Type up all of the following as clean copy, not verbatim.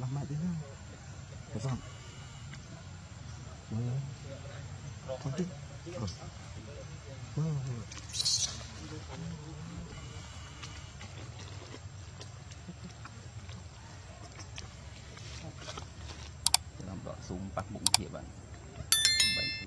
làm mẹ thế nào cái dòng con tích làm đọt xuống bắt bụng kia bạn bệnh kia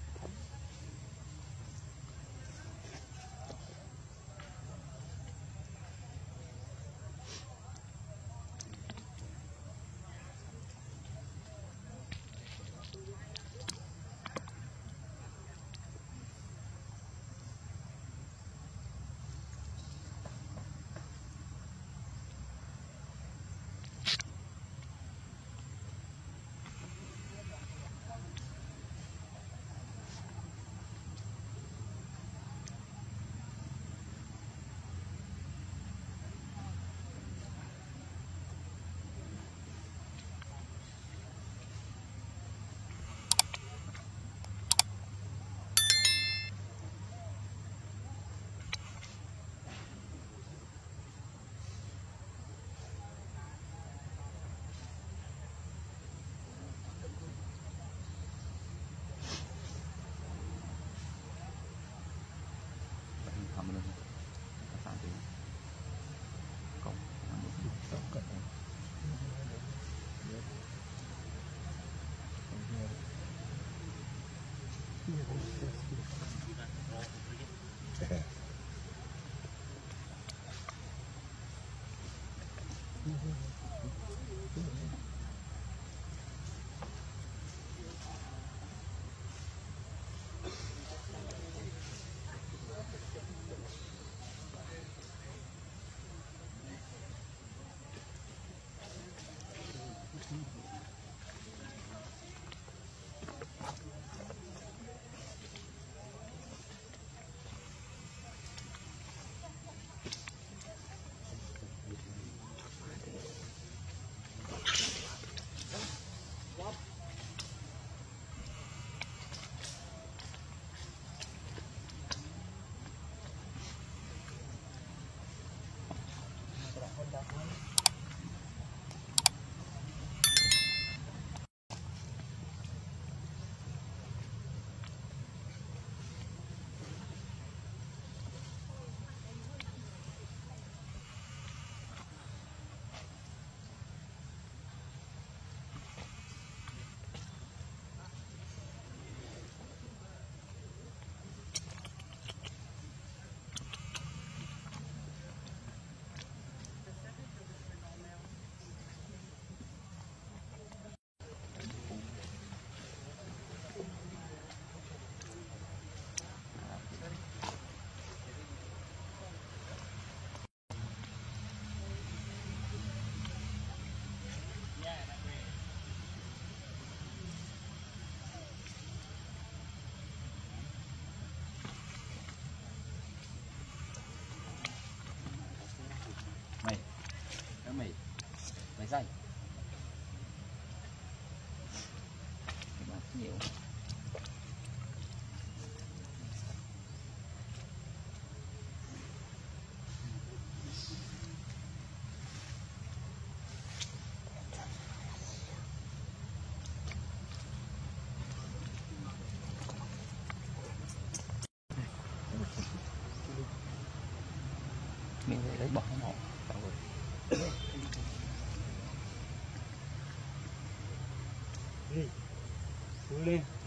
dây nhiều mình phải lấy bỏ nó lên.